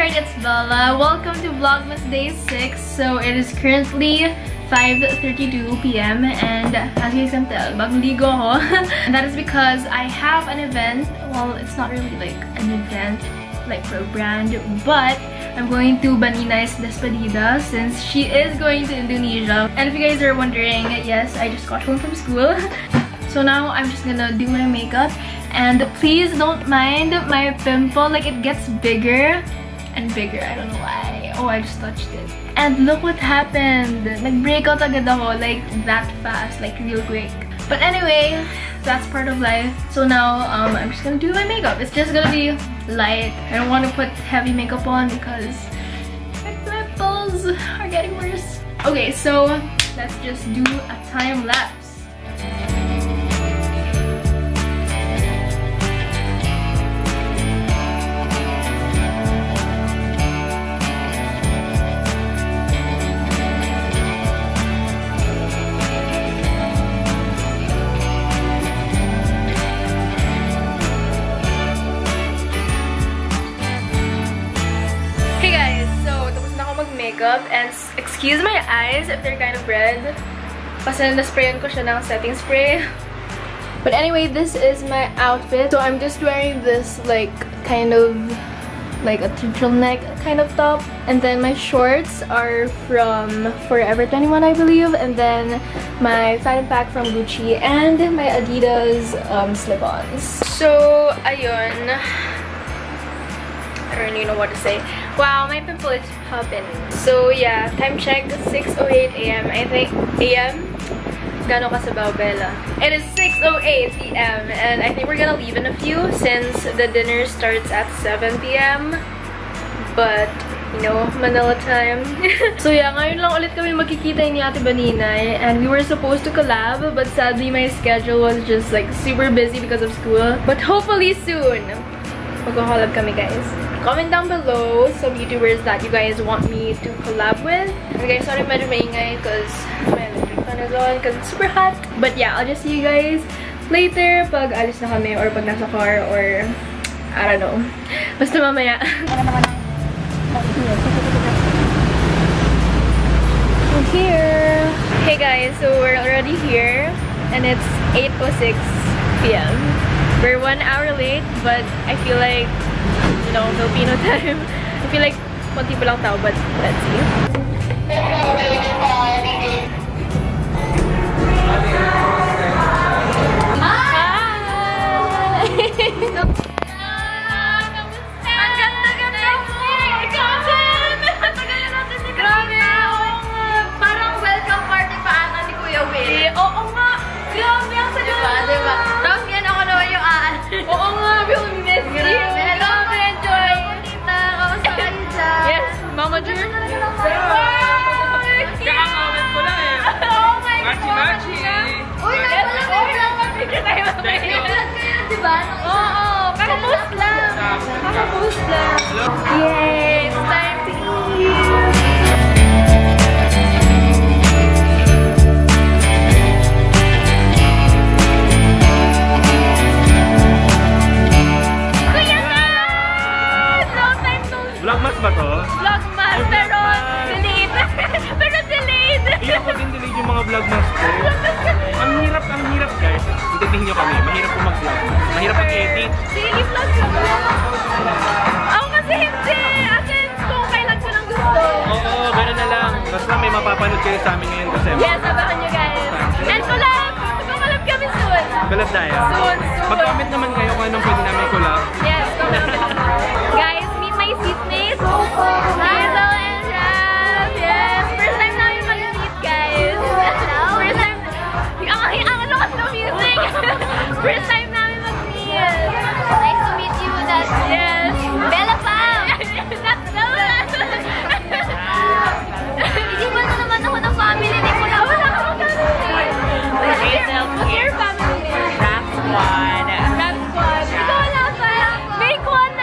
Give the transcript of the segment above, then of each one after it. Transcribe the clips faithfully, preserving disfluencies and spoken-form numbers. right, it's Bella. Welcome to Vlogmas Day six. So it is currently five thirty-two p m and as you guys can tell, bagligo ho. And that is because I have an event. Well, it's not really like an event, like for a brand, but I'm going to Baninay's Despedida since she is going to Indonesia. And if you guys are wondering, yes, I just got home from school. So now I'm just gonna do my makeup. And please don't mind my pimple, like it gets bigger and bigger. I don't know why. Oh, I just touched it. And look what happened. Like breakout agad ako, like that fast, like real quick. But anyway, that's part of life. So now um, I'm just gonna do my makeup. It's just gonna be light. I don't want to put heavy makeup on because my pimples are getting worse. Okay, so let's just do a time lapse. And excuse my eyes if they're kind of red kasi na-sprayan ko siya ng setting spray. But anyway, this is my outfit. So I'm just wearing this like kind of like a turtle neck kind of top, and then my shorts are from Forever twenty-one, I believe, and then my fan pack from Gucci and my Adidas um, slip-ons. So ayun, I don't really know what to say. Wow, my pimple is popping. So yeah, time check, six oh eight a m I think, a m? Gano kasabaw, Bella? It is six oh eight p m and I think we're gonna leave in a few since the dinner starts at seven p m But, you know, Manila time. So yeah, ngayon lang ulit kami magkikita ni Ate Baninay, and we were supposed to collab, but sadly my schedule was just like super busy because of school. But hopefully soon, mag-collab kami, guys. Comment down below some YouTubers that you guys want me to collab with. And guys, sorry medyo maingay because my electric fan is on because it's super hot. But yeah, I'll just see you guys later pag alis na kami or pag nasa car or I don't know. Basta mamaya. I'm here. Hey guys, so we're already here and it's eight oh six p m We're one hour late, but I feel like, you know, Filipino time. I feel like konti pa lang tao, but let's see. Hi! One. That's one. That's one. Make one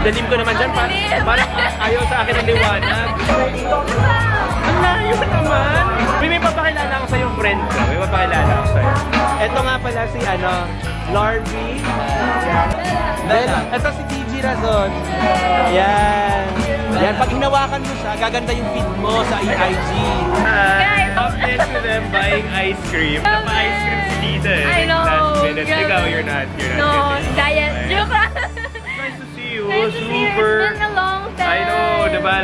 dalim ko naman dyan. Parang para, ayaw sa akin ang liwanag. Ang layo naman. May may papakilala ako sa yung friend ko. May papakilala ako sa'yo. Ito nga pala si ano, Larby. Bella. Ito si Gigi Razon. Yan. Yan. Pag hinawakan mo siya, gaganda yung feed mo sa I G. Guys! Stop this to them buying ice cream. Napa-ice cream si Gita eh. I know. Last minute. Ikaw, you're not. You're not. No. Diet. Joke lang. Nice to see you. Nice to see you. It's been a long time. I know. Diba?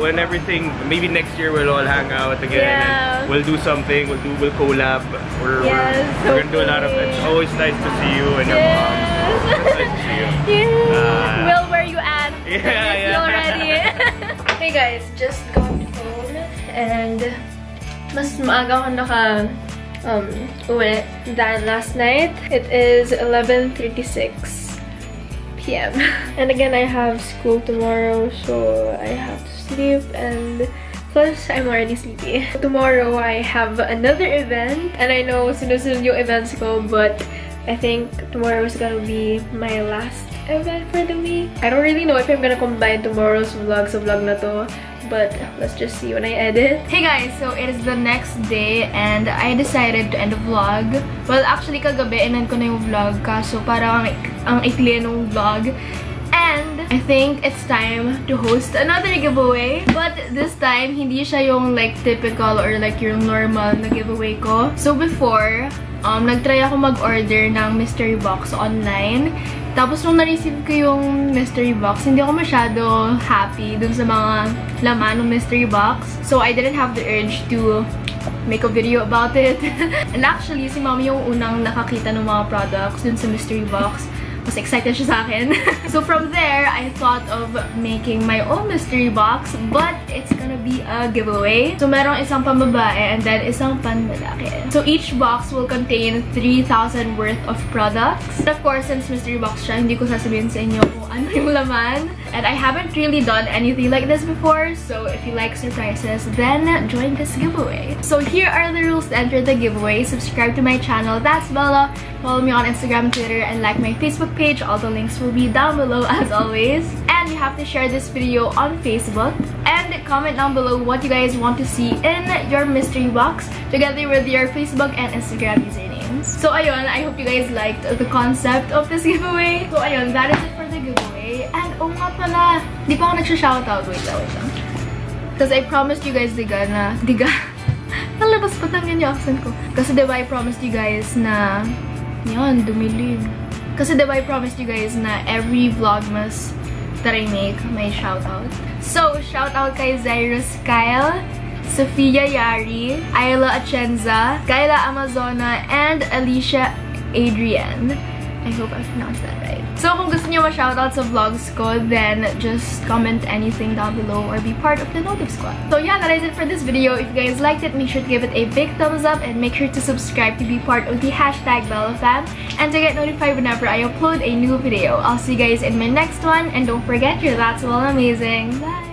When everything, maybe next year we'll all hang out again. Yeah. And we'll do something. We'll do, we'll collab. We're, yes, we're, we're okay. Gonna do a lot of things. It's always nice to see you and your yes. mom. It's nice to see you. Yes. Uh, Will, where you at? Yeah, yeah. Already. Hey guys, just got home and mas maaga ako naka um, uwi than last night. It is eleven thirty-six p m And again, I have school tomorrow, so I have to sleep, and plus I'm already sleepy. Tomorrow I have another event, and I know sinusunod yung events ko, but I think tomorrow is gonna be my last event for the week. I don't really know if I'm gonna combine tomorrow's vlog sa vlog na to, but let's just see when I edit. Hey guys, so it is the next day and I decided to end the vlog. Well, actually kagabi inend ko na yung vlog kaso parang ang ikli ng vlog. And I think it's time to host another giveaway. But this time hindi siya yung like typical or like yung normal na giveaway ko. So before, um nagtry ako mag-order ng mystery box online. Tapos nung na-receive ko yung mystery box, hindi ako masyado happy dun sa mga laman ng mystery box. So I didn't have the urge to make a video about it. And actually, si Mom yung unang nakakita ng mga products dun sa mystery box. Mas excited siya sa akin. So from there, I thought of making my own mystery box, but it's gonna be a giveaway. So merong isang pambabae and then isang panlalaki. So each box will contain three thousand worth of products. And of course, since mystery box siya, hindi ko sasabihin sa inyo kung ano yung laman. And I haven't really done anything like this before, so if you like surprises, then join this giveaway. So here are the rules to enter the giveaway. Subscribe to my channel, that's Bella. Follow me on Instagram, Twitter, and like my Facebook page. All the links will be down below as always. And you have to share this video on Facebook. And comment down below what you guys want to see in your mystery box together with your Facebook and Instagram usernames. So ayun, I hope you guys liked the concept of this giveaway. So ayun, that is it for the giveaway. And oh nga pala, di pa ako nagsha-shoutout. Wait lang, wait lang. Because I promised you guys diga na, diga. Talabas pa tangin yung accent ko. Kasi diba I promised you guys na, yun, dumilim. Kasi diba I promised you guys na every vlogmas that I make, may shoutout. So, shoutout kay Zairus Kyle, Sofia Yari, Ayla Atienza, Kyla Amazona, and Alicia Adrian. I hope I pronounced that right. So, kung gusto niyo ma-shoutout sa vlogs ko, then just comment anything down below or be part of the Notive Squad. So yeah, that is it for this video. If you guys liked it, make sure to give it a big thumbs up and make sure to subscribe to be part of the hashtag BellaFam and to get notified whenever I upload a new video. I'll see you guys in my next one, and don't forget, you're that's well amazing. Bye!